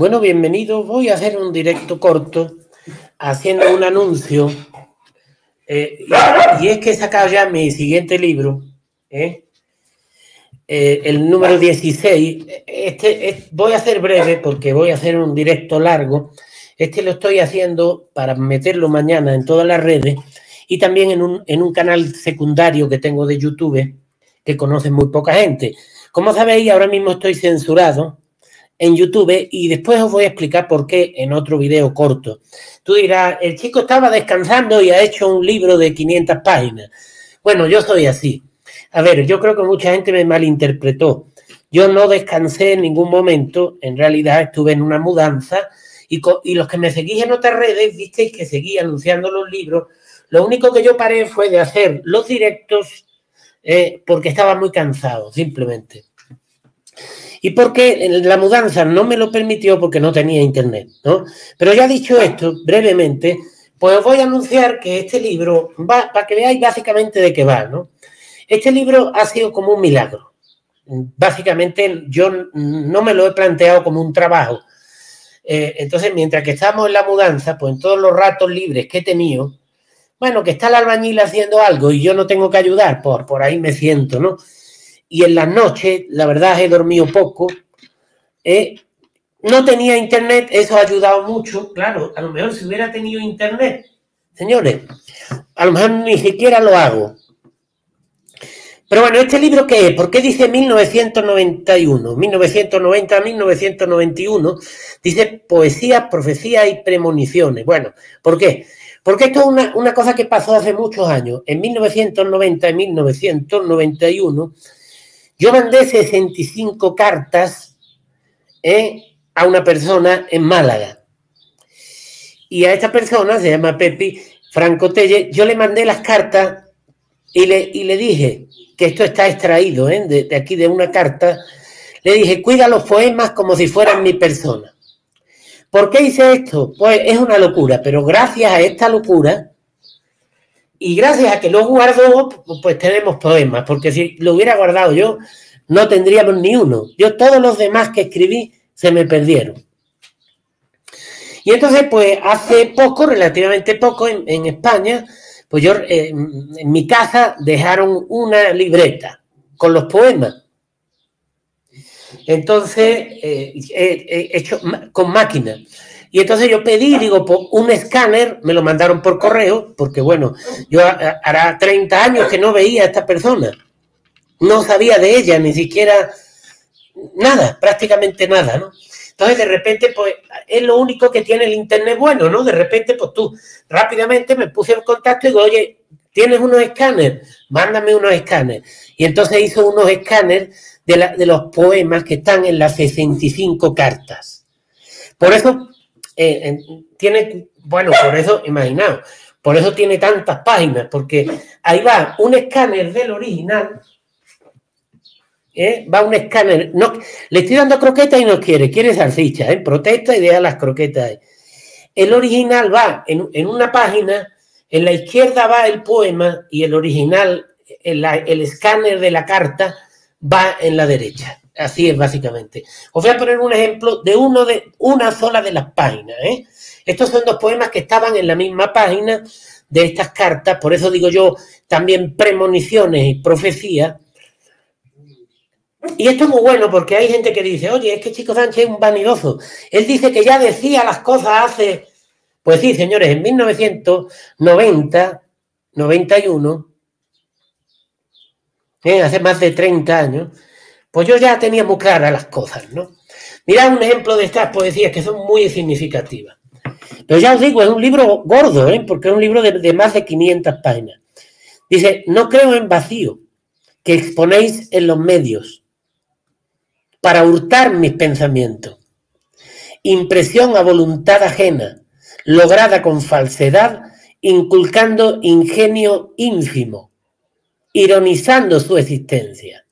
Bueno, bienvenidos. Voy a hacer un directo corto haciendo un anuncio. Y es que he sacado ya mi siguiente libro, el número 16. Voy a ser breve porque voy a hacer un directo largo. Lo estoy haciendo para meterlo mañana en todas las redes y también en un canal secundario que tengo de YouTube que conoce muy poca gente. Como sabéis, ahora mismo estoy censurado en YouTube y después os voy a explicar por qué en otro video corto. Tú dirás, el chico estaba descansando y ha hecho un libro de 500 páginas. Bueno, yo soy así. A ver, yo creo que mucha gente me malinterpretó. Yo no descansé en ningún momento, en realidad estuve en una mudanza y los que me seguís en otras redes visteis que seguí anunciando los libros. Lo único que yo paré fue de hacer los directos porque estaba muy cansado, simplemente. Y porque la mudanza no me lo permitió porque no tenía internet, ¿no? Pero ya dicho esto, brevemente, pues os voy a anunciar que este libro va, para que veáis básicamente de qué va, ¿no? Este libro ha sido como un milagro. Básicamente yo no me lo he planteado como un trabajo. Entonces, mientras que estamos en la mudanza, pues en todos los ratos libres que he tenido, bueno, que está el albañil haciendo algo y yo no tengo que ayudar, por ahí me siento, ¿no? Y en las noches, la verdad, he dormido poco. No tenía internet, eso ha ayudado mucho. Claro, a lo mejor si hubiera tenido internet, señores, a lo mejor ni siquiera lo hago. Pero bueno, ¿este libro qué es? ¿Por qué dice 1991? 1990, 1991. Dice poesía, profecía y premoniciones. Bueno, ¿por qué? Porque esto es una cosa que pasó hace muchos años. En 1990 y 1991... yo mandé 65 cartas a una persona en Málaga. Y a esta persona, se llama Pepi Franco Telles, yo le mandé las cartas y le dije, que esto está extraído de aquí de una carta, le dije, cuida los poemas como si fueran mi persona. ¿Por qué hice esto? Pues es una locura, pero gracias a esta locura y gracias a que lo guardo, pues tenemos poemas, porque si lo hubiera guardado yo, no tendríamos ni uno. Yo todos los demás que escribí se me perdieron. Y entonces, pues hace poco, relativamente poco, en España, pues yo en mi casa dejaron una libreta con los poemas. Entonces, hecho con máquina. Y entonces yo pedí, digo, un escáner, me lo mandaron por correo, porque bueno, yo hará 30 años que no veía a esta persona. No sabía de ella, ni siquiera nada, prácticamente nada, ¿no? Entonces, de repente, pues, es lo único que tiene el internet bueno, ¿no? De repente, pues tú, rápidamente me puse en contacto y digo, oye, ¿tienes unos escáneres? Mándame unos escáneres. Y entonces hizo unos escáneres de los poemas que están en las 65 cartas. Por eso... imaginaos, por eso tiene tantas páginas, porque ahí va un escáner del original, va un escáner, no, le estoy dando croquetas y no quiere salsichas, protesta y deja las croquetas ahí. El original va en una página, en la izquierda va el poema y el original, el escáner de la carta va en la derecha. Así es, básicamente. Os voy a poner un ejemplo de una sola de las páginas. Estos son dos poemas que estaban en la misma página de estas cartas. Por eso digo yo también premoniciones y profecía. Y esto es muy bueno porque hay gente que dice, oye, es que Chico Sánchez es un vanidoso. Él dice que ya decía las cosas hace... Pues sí, señores, en 1990, 91, hace más de 30 años... pues yo ya tenía muy claras las cosas, ¿no? Mirad un ejemplo de estas poesías que son muy significativas. Pero ya os digo, es un libro gordo, porque es un libro de más de 500 páginas. Dice, no creo en vacío que exponéis en los medios para hurtar mis pensamientos. Impresión a voluntad ajena, lograda con falsedad, inculcando ingenio ínfimo, ironizando su existencia.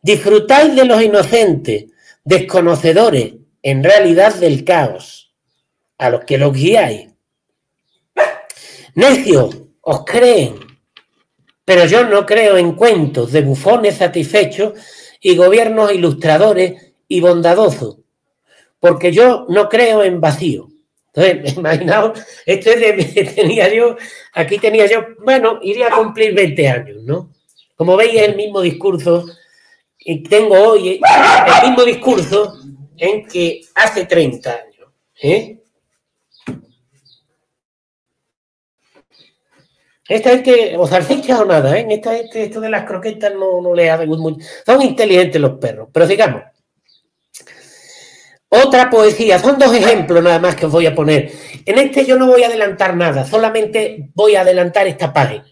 Disfrutáis de los inocentes, desconocedores, en realidad del caos, a los que los guiáis. Necios, os creen, pero yo no creo en cuentos de bufones satisfechos y gobiernos ilustradores y bondadosos, porque yo no creo en vacío. Entonces, imaginaos, esto es de, aquí tenía yo, bueno, iría a cumplir 20 años, ¿no? Como veis, es el mismo discurso, y tengo hoy el mismo discurso en que hace 30 años, ¿eh? Esta gente, o salchichas o nada, ¿eh? Esto de las croquetas no le hace mucho. Son inteligentes los perros, pero sigamos. Otra poesía, son dos ejemplos nada más que os voy a poner. En este yo no voy a adelantar nada, solamente voy a adelantar esta página.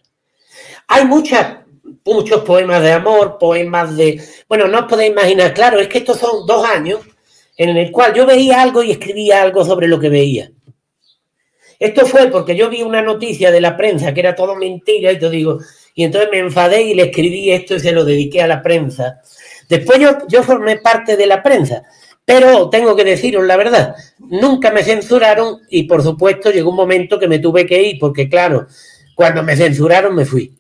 Hay muchos poemas de amor, poemas de... Bueno, no os podéis imaginar, claro, es que estos son 2 años en el cual yo veía algo y escribía algo sobre lo que veía. Esto fue porque yo vi una noticia de la prensa que era todo mentira y te digo, y entonces me enfadé y le escribí esto y se lo dediqué a la prensa. Después yo formé parte de la prensa, pero tengo que deciros la verdad, nunca me censuraron y por supuesto llegó un momento que me tuve que ir porque claro, cuando me censuraron me fui.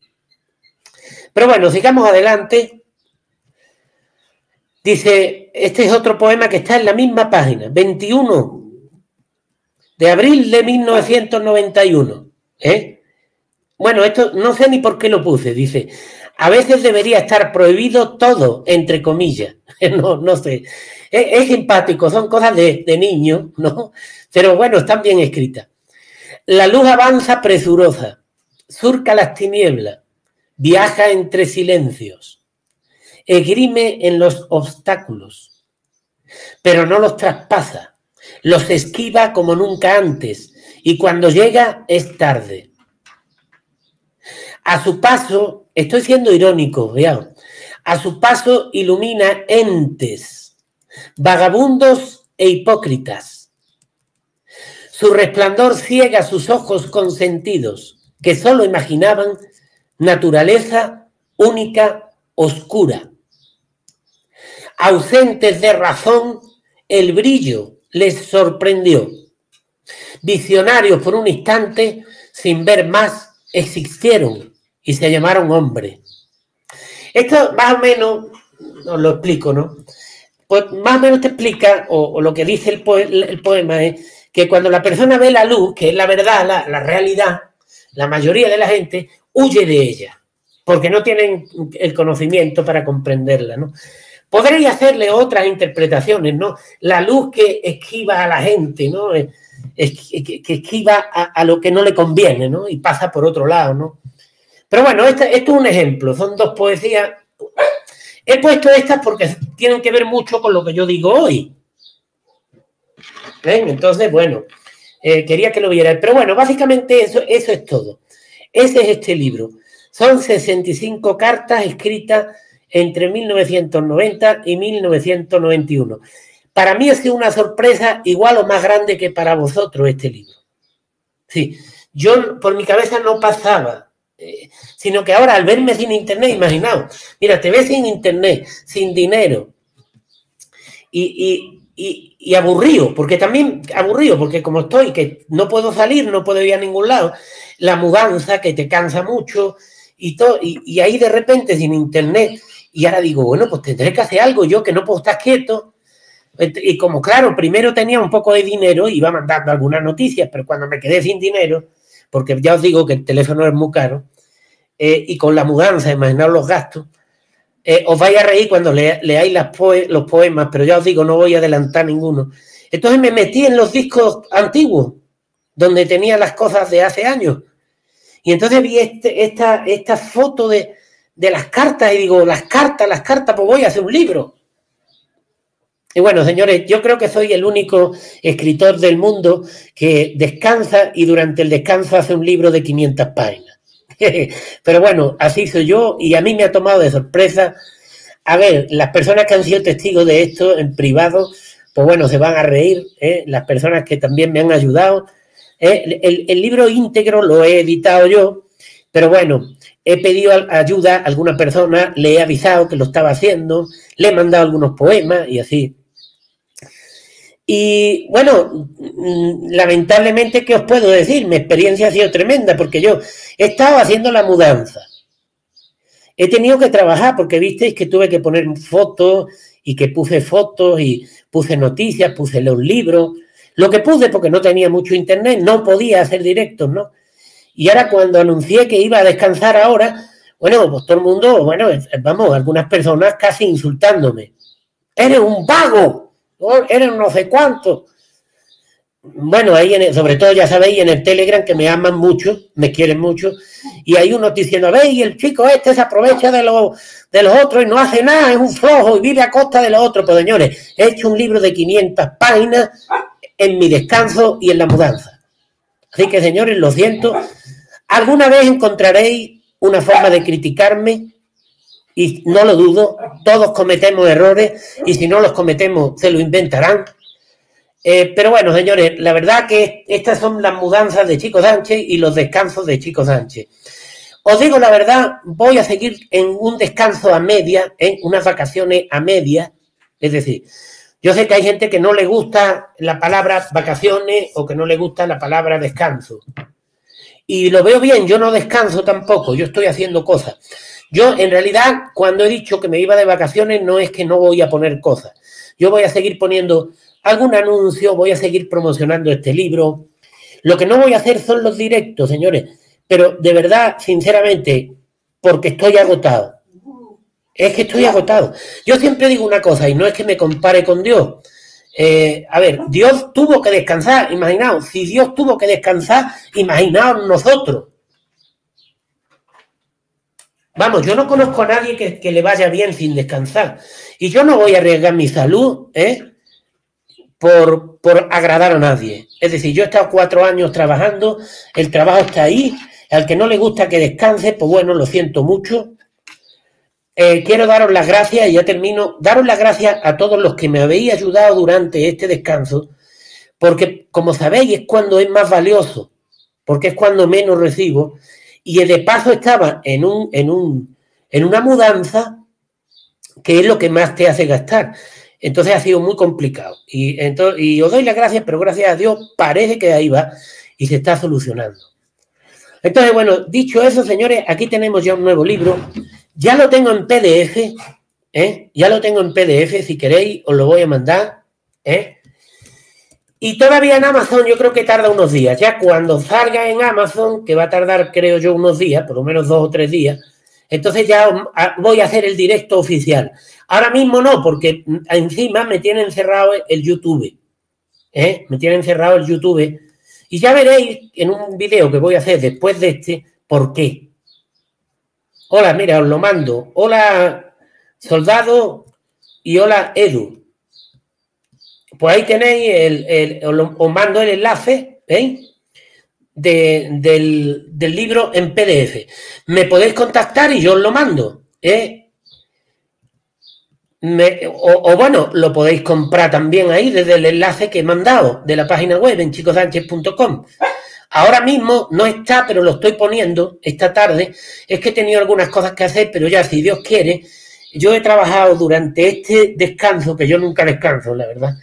Pero bueno, sigamos adelante. Dice, este es otro poema que está en la misma página, 21. De abril de 1991. ¿Eh? Bueno, esto no sé ni por qué lo puse. Dice, a veces debería estar prohibido todo, entre comillas. No sé. Es simpático, son cosas de niño, ¿no? Pero bueno, están bien escritas. La luz avanza presurosa, surca las tinieblas, viaja entre silencios, esgrime en los obstáculos, pero no los traspasa. Los esquiva como nunca antes y cuando llega es tarde. A su paso, estoy siendo irónico, veamos, a su paso ilumina entes, vagabundos e hipócritas. Su resplandor ciega sus ojos consentidos que solo imaginaban naturaleza única, oscura. Ausentes de razón, el brillo les sorprendió. Visionarios por un instante, sin ver más, existieron y se llamaron hombres. Esto más o menos, os lo explico, ¿no? Pues más o menos te explica, o lo que dice el poema es que cuando la persona ve la luz, que es la verdad, la realidad, la mayoría de la gente huye de ella, porque no tienen el conocimiento para comprenderla, ¿no? Podréis hacerle otras interpretaciones, ¿no? La luz que esquiva a la gente, ¿no? Que esquiva a lo que no le conviene, ¿no? Y pasa por otro lado, ¿no? Pero bueno, esto es un ejemplo. Son 2 poesías. He puesto estas porque tienen que ver mucho con lo que yo digo hoy. ¿Ven? Entonces, bueno, quería que lo vierais. Pero bueno, básicamente eso es todo. Ese es este libro. Son 65 cartas escritas entre 1990 y 1991. Para mí ha sido una sorpresa igual o más grande que para vosotros este libro. Sí, yo por mi cabeza no pasaba, sino que ahora al verme sin internet, imaginaos, mira, te ves sin internet, sin dinero y aburrido, porque también aburrido, porque como estoy, que no puedo salir, no puedo ir a ningún lado, la mudanza que te cansa mucho y ahí de repente sin internet. Y ahora digo, bueno, pues tendré que hacer algo yo que no puedo estar quieto. Y como, claro, primero tenía un poco de dinero, iba mandando algunas noticias, pero cuando me quedé sin dinero, porque ya os digo que el teléfono es muy caro, y con la mudanza, imaginaos los gastos, os vais a reír cuando leáis los poemas, pero ya os digo, no voy a adelantar ninguno. Entonces me metí en los discos antiguos, donde tenía las cosas de hace años. Y entonces vi esta foto de las cartas, y digo, las cartas, pues voy a hacer un libro. Y bueno, señores, yo creo que soy el único escritor del mundo que descansa y durante el descanso hace un libro de 500 páginas. Pero bueno, así soy yo y a mí me ha tomado de sorpresa. A ver, las personas que han sido testigos de esto en privado, pues bueno, se van a reír, ¿eh? Las personas que también me han ayudado. El libro íntegro lo he editado yo, pero bueno, he pedido ayuda a alguna persona, le he avisado que lo estaba haciendo, le he mandado algunos poemas y así. Y bueno, lamentablemente, ¿qué os puedo decir? Mi experiencia ha sido tremenda porque yo he estado haciendo la mudanza. He tenido que trabajar porque visteis que tuve que poner fotos y que puse fotos y puse noticias, puse leer un libro, lo que pude porque no tenía mucho internet, no podía hacer directos, ¿no? Y ahora cuando anuncié que iba a descansar ahora, bueno, pues todo el mundo, bueno, vamos, algunas personas casi insultándome. ¡Eres un vago! ¡Eres no sé cuánto! Bueno, ahí sobre todo ya sabéis en el Telegram que me aman mucho, me quieren mucho, y hay unos diciendo, veis, el chico este se aprovecha de los otros y no hace nada, es un flojo y vive a costa de los otros. Pues señores, he hecho un libro de 500 páginas en mi descanso y en la mudanza. Así que señores, lo siento, alguna vez encontraréis una forma de criticarme y no lo dudo, todos cometemos errores y si no los cometemos se lo inventarán. Pero bueno, señores, la verdad que estas son las mudanzas de Chico Sánchez y los descansos de Chico Sánchez. Os digo la verdad, voy a seguir en un descanso a media, en unas vacaciones a media. Es decir, yo sé que hay gente que no le gusta la palabra vacaciones o que no le gusta la palabra descanso. Y lo veo bien, yo no descanso tampoco, yo estoy haciendo cosas. Yo, en realidad, cuando he dicho que me iba de vacaciones, no es que no voy a poner cosas. Yo voy a seguir poniendo algún anuncio, voy a seguir promocionando este libro. Lo que no voy a hacer son los directos, señores, pero de verdad, sinceramente, porque estoy agotado. Es que estoy agotado. Yo siempre digo una cosa, y no es que me compare con Dios. A ver, Dios tuvo que descansar, imaginaos, si Dios tuvo que descansar, imaginaos nosotros. Vamos, yo no conozco a nadie que le vaya bien sin descansar. Y yo no voy a arriesgar mi salud, por agradar a nadie. Es decir, yo he estado 4 años trabajando, el trabajo está ahí, al que no le gusta que descanse, pues bueno, lo siento mucho. Quiero daros las gracias, y ya termino, daros las gracias a todos los que me habéis ayudado durante este descanso, porque como sabéis es cuando es más valioso, porque es cuando menos recibo, y de paso estaba en una mudanza, que es lo que más te hace gastar. Entonces ha sido muy complicado. Y os doy las gracias, pero gracias a Dios parece que ahí va y se está solucionando. Entonces, bueno, dicho eso, señores, aquí tenemos ya un nuevo libro. Ya lo tengo en PDF, ya lo tengo en PDF, si queréis os lo voy a mandar, Y todavía en Amazon yo creo que tarda unos días. Ya cuando salga en Amazon, que va a tardar, creo yo, unos días, por lo menos 2 o 3 días, entonces ya voy a hacer el directo oficial. Ahora mismo no, porque encima me tiene encerrado el YouTube. Me tiene encerrado el YouTube. Y ya veréis en un video que voy a hacer después de este, por qué. Hola, mira, os lo mando. Hola, soldado, y hola, Edu. Pues ahí tenéis, os mando el enlace, ¿veis? Del libro en PDF. Me podéis contactar y yo os lo mando, o bueno, lo podéis comprar también ahí desde el enlace que he mandado de la página web en chicosanchez.com. Ahora mismo no está, pero lo estoy poniendo esta tarde. Es que he tenido algunas cosas que hacer, pero ya, si Dios quiere, yo he trabajado durante este descanso, que yo nunca descanso, la verdad.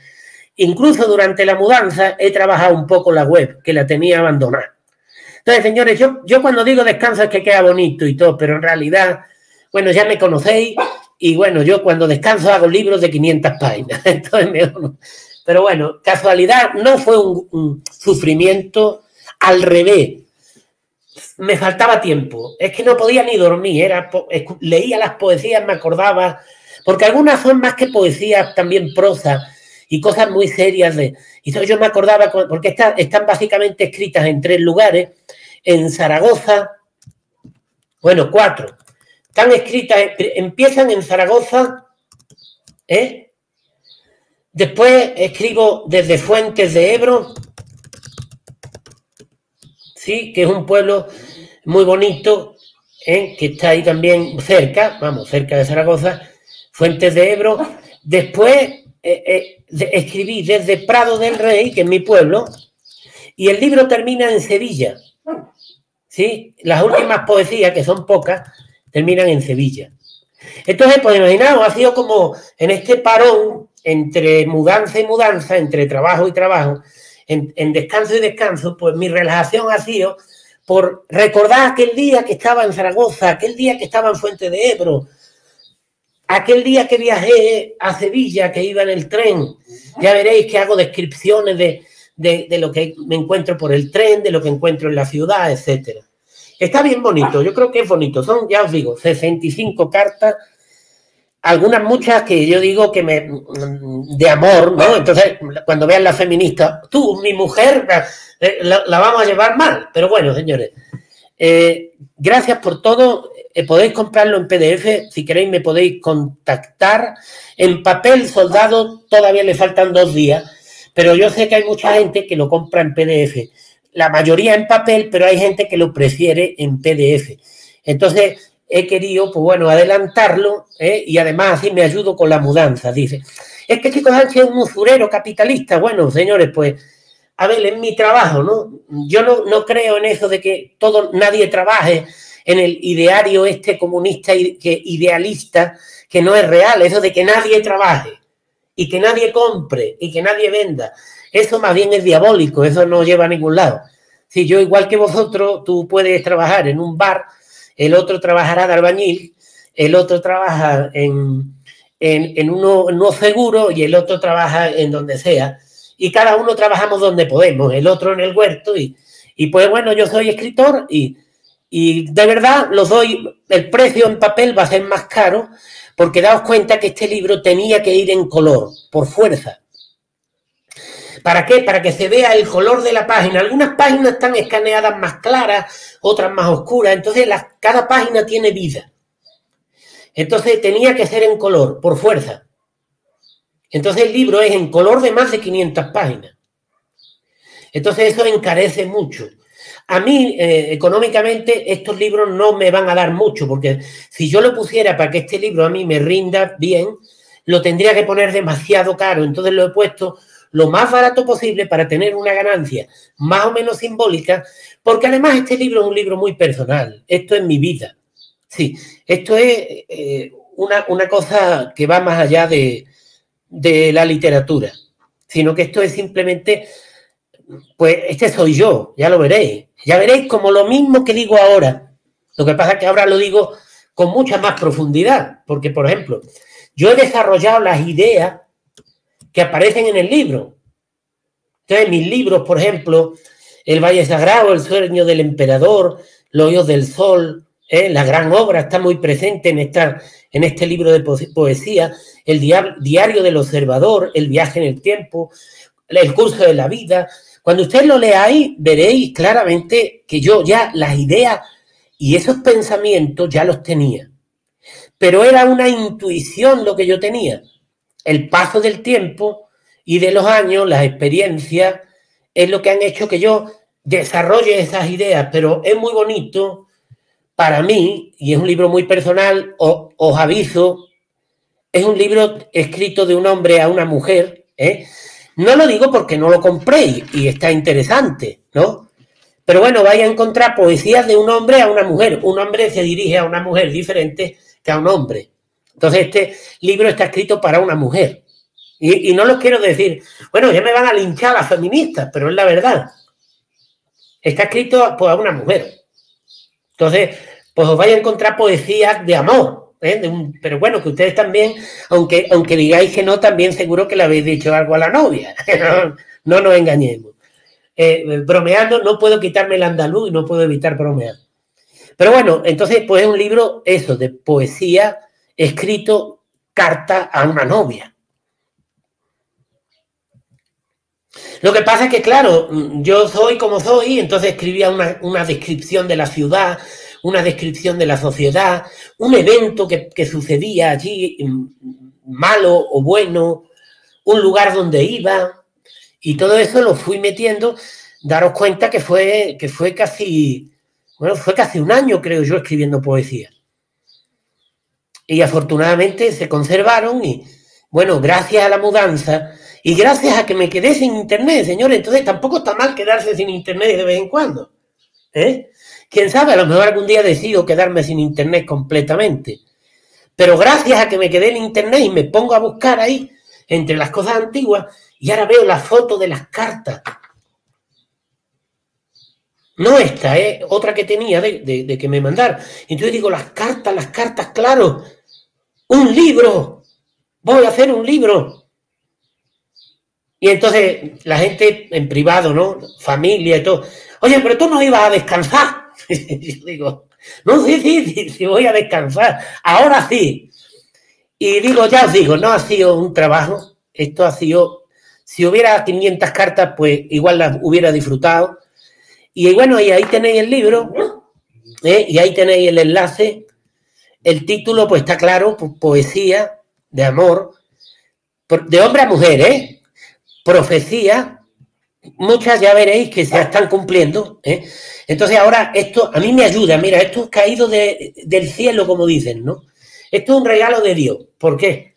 Incluso durante la mudanza he trabajado un poco la web, que la tenía abandonada. Entonces, señores, yo cuando digo descanso es que queda bonito y todo, pero en realidad, bueno, ya me conocéis y, bueno, yo cuando descanso hago libros de 500 páginas. Entonces, pero bueno, casualidad, no fue un sufrimiento, al revés. Me faltaba tiempo, es que no podía ni dormir, leía las poesías, me acordaba, porque algunas son más que poesías, también prosa, y cosas muy serias. Yo me acordaba, porque están básicamente escritas en 3 lugares, en Zaragoza, bueno, 4. Están escritas, empiezan en Zaragoza, Después escribo desde Fuentes de Ebro, sí, que es un pueblo muy bonito, que está ahí también cerca, vamos, cerca de Zaragoza, Fuentes de Ebro. Después escribí desde Prado del Rey, que es mi pueblo, y el libro termina en Sevilla, ¿sí? Las últimas poesías, que son pocas, terminan en Sevilla. Entonces, pues imaginaos, ha sido como en este parón entre mudanza y mudanza, entre trabajo y trabajo, en descanso y descanso, pues mi relajación ha sido por recordar aquel día que estaba en Zaragoza, aquel día que estaba en Fuente de Ebro, Aquel día que viajé a Sevilla, que iba en el tren, ya veréis que hago descripciones de lo que me encuentro por el tren, de lo que encuentro en la ciudad, etcétera. Está bien bonito, yo creo que es bonito. Son, ya os digo, 65 cartas, algunas muchas que yo digo que me... de amor, ¿no? Entonces, cuando vean la feminista, tú, mi mujer, la vamos a llevar mal. Pero bueno, señores, gracias por todo. Podéis comprarlo en PDF, si queréis me podéis contactar. En papel soldado todavía le faltan 2 días, pero yo sé que hay mucha gente que lo compra en PDF. La mayoría en papel, pero hay gente que lo prefiere en PDF. Entonces he querido, pues bueno, adelantarlo, y además así me ayudo con la mudanza. Dice, es que Chico Sánchez es un usurero capitalista. Bueno, señores, pues a ver, es mi trabajo, ¿no? Yo no creo en eso de que nadie trabaje, en el ideario este comunista idealista, que no es real, eso de que nadie trabaje y que nadie compre y que nadie venda. Eso más bien es diabólico, eso no lleva a ningún lado. Si yo, igual que vosotros, tú puedes trabajar en un bar, el otro trabajará de albañil, el otro trabaja en uno seguro y el otro trabaja en donde sea. Y cada uno trabajamos donde podemos, el otro en el huerto. Y pues bueno, yo soy escritor y de verdad los doy, el precio en papel va a ser más caro, porque daos cuenta que este libro tenía que ir en color, por fuerza. ¿Para qué? Para que se vea el color de la página. Algunas páginas están escaneadas más claras, otras más oscuras, entonces cada página tiene vida. Entonces tenía que ser en color, por fuerza. Entonces el libro es en color de más de 500 páginas. Entonces eso encarece mucho. A mí, económicamente, estos libros no me van a dar mucho, porque si yo lo pusiera para que este libro a mí me rinda bien, lo tendría que poner demasiado caro. Entonces lo he puesto lo más barato posible para tener una ganancia más o menos simbólica, porque además este libro es un libro muy personal. Esto es mi vida. Sí, esto es una cosa que va más allá de la literatura, sino que esto es simplemente... Pues este soy yo, ya lo veréis. Ya veréis como lo mismo que digo ahora. Lo que pasa es que ahora lo digo con mucha más profundidad. Porque, por ejemplo, yo he desarrollado las ideas que aparecen en el libro. Entonces, mis libros, por ejemplo, El Valle Sagrado, El Sueño del Emperador, Los Ojos del Sol, la gran obra está muy presente en este libro de poesía, El diario del Observador, El Viaje en el Tiempo, El Curso de la Vida. Cuando ustedes lo leáis, veréis claramente que yo ya las ideas y esos pensamientos ya los tenía. Pero era una intuición lo que yo tenía. El paso del tiempo y de los años, las experiencias, es lo que han hecho que yo desarrolle esas ideas. Pero es muy bonito para mí y es un libro muy personal. Os aviso, es un libro escrito de un hombre a una mujer, No lo digo porque no lo compréis y está interesante, ¿no? Pero bueno, vais a encontrar poesías de un hombre a una mujer. Un hombre se dirige a una mujer diferente que a un hombre. Entonces, este libro está escrito para una mujer. Y no lo quiero decir, bueno, ya me van a linchar las feministas, pero es la verdad. Está escrito por una mujer. Entonces, pues os vais a encontrar poesías de amor. Pero bueno, que ustedes también, aunque digáis que no, también seguro que le habéis dicho algo a la novia. No nos engañemos. Bromeando, no puedo quitarme el andaluz y no puedo evitar bromear. Pero bueno, entonces pues es un libro eso, de poesía, escrito carta a una novia. Lo que pasa es que, claro, yo soy como soy, entonces escribía una descripción de la ciudad, una descripción de la sociedad, un evento que sucedía allí, malo o bueno, un lugar donde iba, y todo eso lo fui metiendo. Daros cuenta que fue casi, bueno, fue casi un año, creo yo, escribiendo poesía. Y afortunadamente se conservaron y, bueno, gracias a la mudanza y gracias a que me quedé sin internet, señores, entonces tampoco está mal quedarse sin internet de vez en cuando, Quién sabe, a lo mejor algún día decido quedarme sin internet completamente. Pero gracias a que me quedé en internet y me pongo a buscar ahí, entre las cosas antiguas, y ahora veo la foto de las cartas. No esta, otra que tenía de que me mandaron. Entonces digo, las cartas, claro. un libro, voy a hacer un libro. Y entonces la gente en privado, ¿no? Familia y todo. Oye, pero tú no ibas a descansar. Yo digo, no, sí, voy a descansar. Ahora sí. Y digo, ya os digo, no ha sido un trabajo. Esto ha sido, si hubiera 500 cartas, pues igual las hubiera disfrutado. Y bueno, y ahí tenéis el libro, y ahí tenéis el enlace. El título, pues está claro, poesía de amor, de hombre a mujer, profecía. Muchas ya veréis que se están cumpliendo, Entonces ahora esto a mí me ayuda. Mira, esto es caído del cielo, como dicen, ¿no? Esto es un regalo de Dios. ¿Por qué?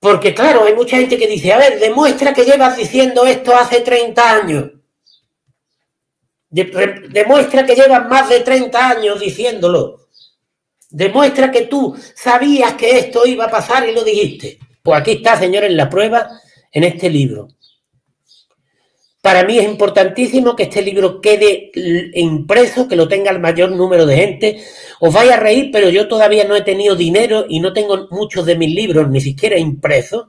Porque claro, hay mucha gente que dice, a ver, demuestra que llevas diciendo esto hace 30 años. Demuestra que llevas más de 30 años diciéndolo. Demuestra que tú sabías que esto iba a pasar y lo dijiste. Pues aquí está, señores, la prueba en este libro. Para mí es importantísimo que este libro quede impreso, que lo tenga el mayor número de gente. Os vais a reír, pero yo todavía no he tenido dinero y no tengo muchos de mis libros, ni siquiera impresos.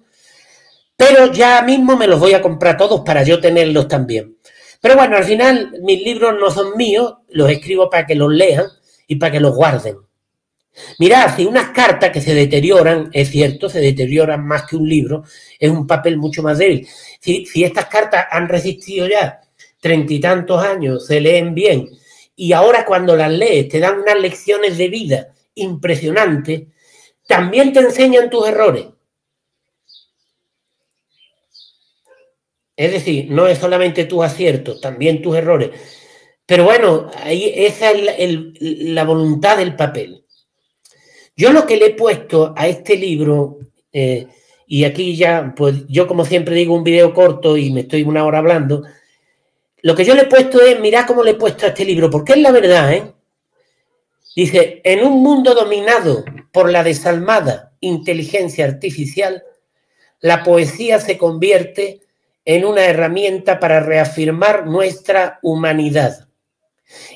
Pero ya mismo me los voy a comprar todos para yo tenerlos también. Pero bueno, al final mis libros no son míos, los escribo para que los lean y para que los guarden. Mirad, si unas cartas que se deterioran, es cierto, se deterioran más que un libro, es un papel mucho más débil. Si estas cartas han resistido ya 30 y tantos años, se leen bien, y ahora cuando las lees te dan unas lecciones de vida impresionantes, también te enseñan tus errores. Es decir, no es solamente tus aciertos, también tus errores. Pero bueno, ahí esa es la voluntad del papel. Yo lo que le he puesto a este libro, y aquí ya, pues yo como siempre digo un video corto y me estoy una hora hablando, lo que yo le he puesto es, mirad cómo le he puesto a este libro, porque es la verdad, Dice, en un mundo dominado por la desalmada inteligencia artificial, la poesía se convierte en una herramienta para reafirmar nuestra humanidad.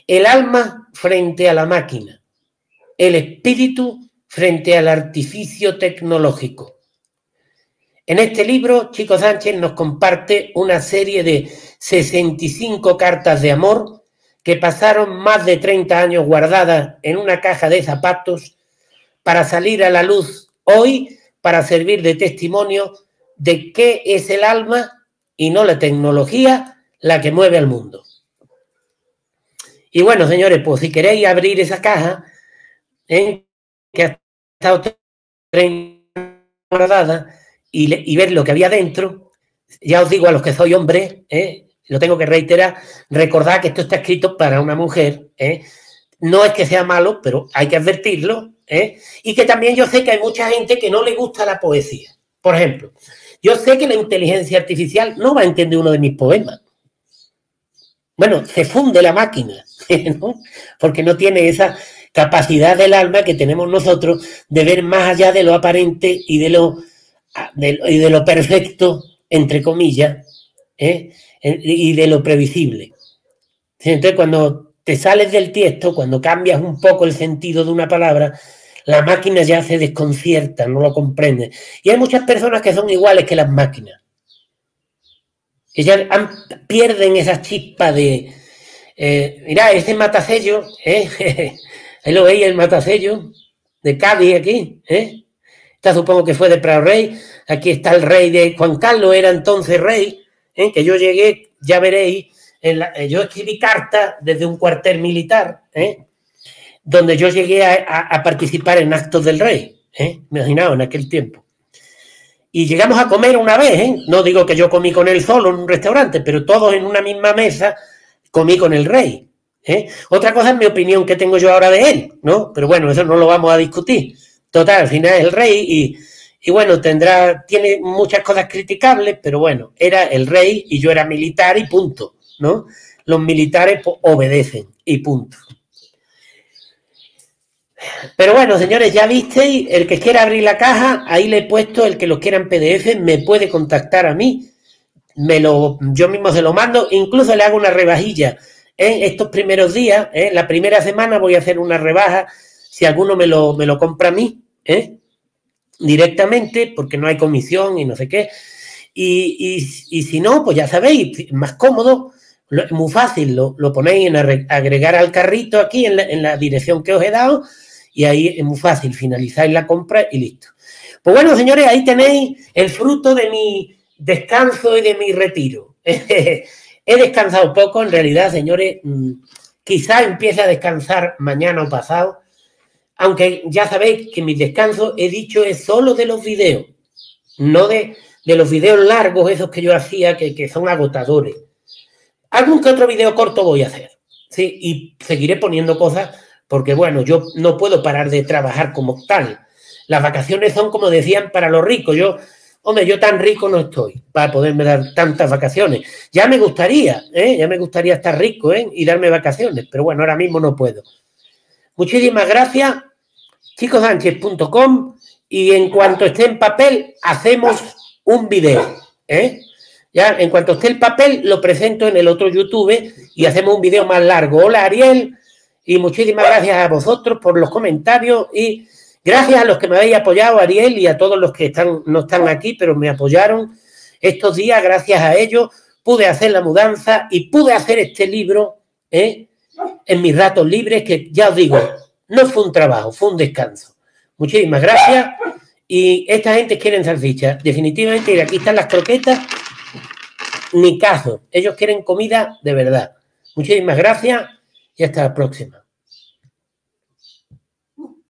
El alma frente a la máquina, el espíritu frente al artificio tecnológico. En este libro, Chico Sánchez nos comparte una serie de 65 cartas de amor que pasaron más de 30 años guardadas en una caja de zapatos para salir a la luz hoy, para servir de testimonio de qué es el alma y no la tecnología la que mueve al mundo. Y bueno, señores, pues si queréis abrir esa caja, que ha estado 30 guardada, y ver lo que había dentro, ya os digo a los que soy hombre, lo tengo que reiterar, recordad que esto está escrito para una mujer, no es que sea malo, pero hay que advertirlo, y que también yo sé que hay mucha gente que no le gusta la poesía. Por ejemplo, yo sé que la inteligencia artificial no va a entender uno de mis poemas. Bueno, se funde la máquina, ¿no? Porque no tiene esa capacidad del alma que tenemos nosotros de ver más allá de lo aparente y de lo perfecto, entre comillas, y de lo previsible. Entonces, cuando te sales del texto, cuando cambias un poco el sentido de una palabra, la máquina ya se desconcierta, no lo comprende. Y hay muchas personas que son iguales que las máquinas. Ellas pierden esa chispa de... mirá, ese matasello, ahí lo veis, el matasello de Cádiz aquí, Esta supongo que fue de Prado Rey. Aquí está el rey de Juan Carlos, era entonces rey, que yo llegué, ya veréis, yo escribí cartas desde un cuartel militar, donde yo llegué a participar en actos del rey, imaginaos, en aquel tiempo. Y llegamos a comer una vez, no digo que yo comí con él solo en un restaurante, pero todos en una misma mesa comí con el rey. Otra cosa es mi opinión que tengo yo ahora de él, ¿no? Pero bueno, eso no lo vamos a discutir. Total, al final es el rey y bueno, tiene muchas cosas criticables, pero bueno, era el rey y yo era militar y punto, ¿no? Los militares pues, obedecen y punto. Pero bueno, señores, ya visteis, el que quiera abrir la caja, ahí le he puesto, el que los quiera en PDF, me puede contactar a mí, yo mismo se lo mando, incluso le hago una rebajilla. En estos primeros días, la primera semana voy a hacer una rebaja, si alguno me lo compra a mí, Directamente, porque no hay comisión y no sé qué. Y si no, pues ya sabéis, más cómodo, es muy fácil, lo ponéis en agregar al carrito aquí en la dirección que os he dado y ahí es muy fácil, finalizáis la compra y listo. Pues bueno, señores, ahí tenéis el fruto de mi descanso y de mi retiro. He descansado poco, en realidad, señores, quizá empiece a descansar mañana o pasado, aunque ya sabéis que mi descanso, he dicho, es solo de los videos, no de los videos largos, esos que yo hacía, que son agotadores. Algún que otro video corto voy a hacer, ¿sí? Y seguiré poniendo cosas porque, bueno, yo no puedo parar de trabajar como tal. Las vacaciones son, como decían, para los ricos. Yo, hombre, yo tan rico no estoy para poderme dar tantas vacaciones. Ya me gustaría, ya me gustaría estar rico, y darme vacaciones, pero bueno, ahora mismo no puedo. Muchísimas gracias, chicosanchez.com, y en cuanto esté en papel, hacemos un video, Ya, en cuanto esté el papel, lo presento en el otro YouTube y hacemos un video más largo. Hola, Ariel, y muchísimas gracias a vosotros por los comentarios y gracias a los que me habéis apoyado, Ariel, y a todos los que no están aquí, pero me apoyaron estos días. Gracias a ellos pude hacer la mudanza y pude hacer este libro en mis ratos libres, que ya os digo, no fue un trabajo, fue un descanso. Muchísimas gracias. Y esta gente quiere salchicha, definitivamente, y aquí están las croquetas. Ni caso, ellos quieren comida de verdad. Muchísimas gracias y hasta la próxima.